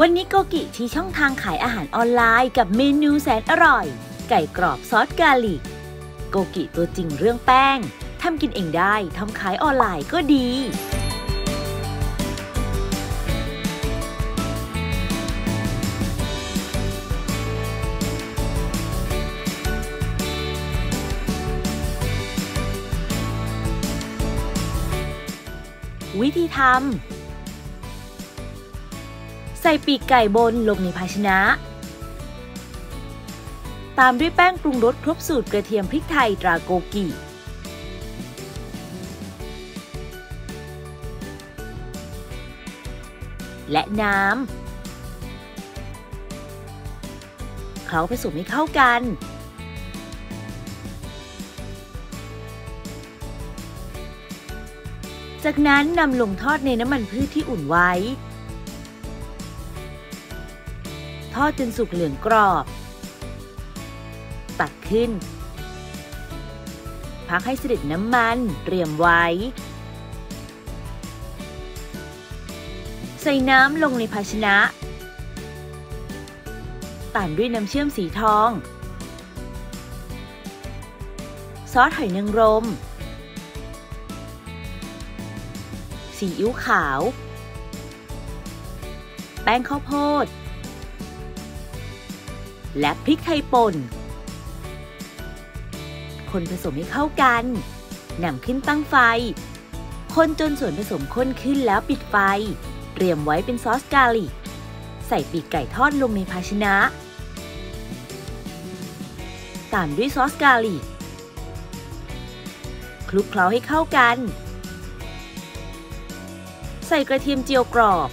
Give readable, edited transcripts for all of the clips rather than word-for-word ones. วันนี้โกกิที่ช่องทางขายอาหารออนไลน์กับเมนูแสนอร่อยไก่กรอบซอสกาลิกโกกิตัวจริงเรื่องแป้งทำกินเองได้ทำขายออนไลน์ก็ดีวิธีทำใส่ปีกไก่บนลงในภาชนะตามด้วยแป้งปรุงรสครบสูตรกระเทียมพริกไทยตราโกกิและน้ำเคล้าผสมให้เข้ากันจากนั้นนำลงทอดในน้ำมันพืชที่อุ่นไว้ทอดจนสุกเหลืองกรอบตักขึ้นพักให้เสด็จน้ำมันเตรียมไว้ใส่น้ำลงในภาชนะตามด้วยน้ำเชื่อมสีทองซอสหอยนางรมซีอิ๊วขาวแป้งข้าวโพดและพริกไทยป่นคนผสมให้เข้ากันนำขึ้นตั้งไฟคนจนส่วนผสมข้นขึ้นแล้วปิดไฟเตรียมไว้เป็นซอสกาลิกใส่ปีกไก่ทอดลงในภาชนะตามด้วยซอสกาลิกคลุกเคล้าให้เข้ากันใส่กระเทียมเจียวกรอบ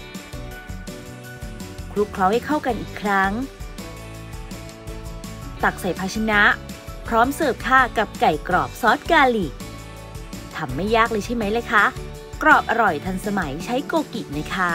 คลุกเคล้าให้เข้ากันอีกครั้งตักใส่ภาชนะพร้อมเสิร์ฟค่ะกับไก่กรอบซอสกาลิกทำไม่ยากเลยใช่ไหมล่ะคะกรอบอร่อยทันสมัยใช้โกกินะคะ